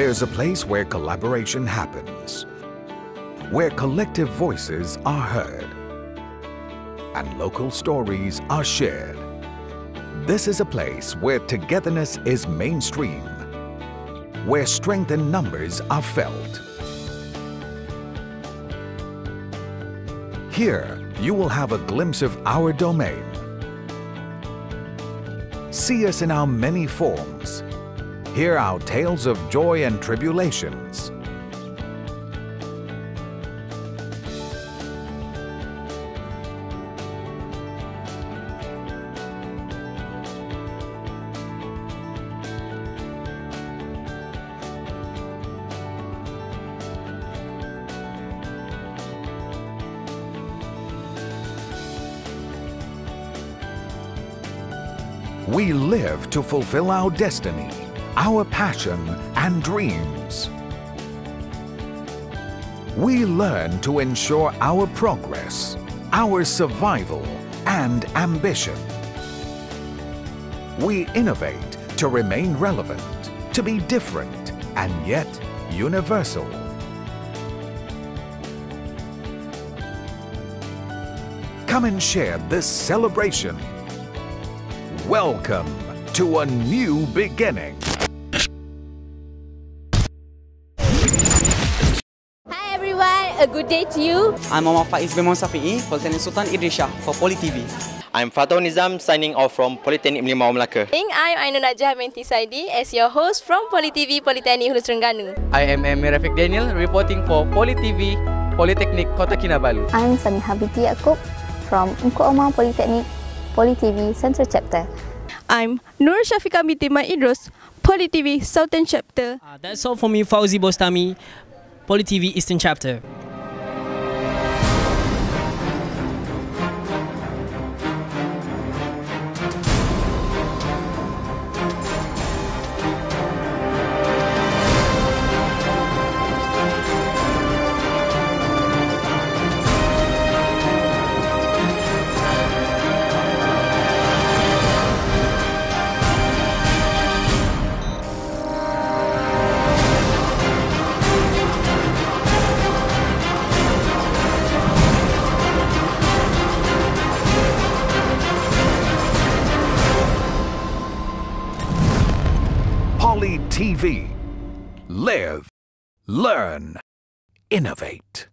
There's a place where collaboration happens, where collective voices are heard and local stories are shared. This is a place where togetherness is mainstream, where strength in numbers are felt. Here, you will have a glimpse of our domain. See us in our many forms. Hear our tales of joy and tribulations. We live to fulfill our destiny, our passion and dreams. We learn to ensure our progress, our survival and ambition. We innovate to remain relevant, to be different and yet universal. Come and share this celebration. Welcome to a new beginning. Hi everyone, a good day to you. I'm Mama Faiz Benmohan Safi'i, Politeknik Sultan Idrisha for PoliTV. I'm Fatou Nizam signing off from Politeknik Limau Melaka. I'm Ainul Najah Menti Saidi as your host from PoliTV Politeknik Hulu Selangor. I am Amirafiq Daniel reporting for PoliTV Politeknik Kota Kinabalu. I'm Sanihabiti Akop from Unku Omah Politeknik. PoliTV Central Chapter. I'm Nur Shafika Biti Ma Idros, PoliTV Southern Chapter. That's all for me, Fauzi Bostami, PoliTV Eastern Chapter. PoliTV. Live, learn, innovate.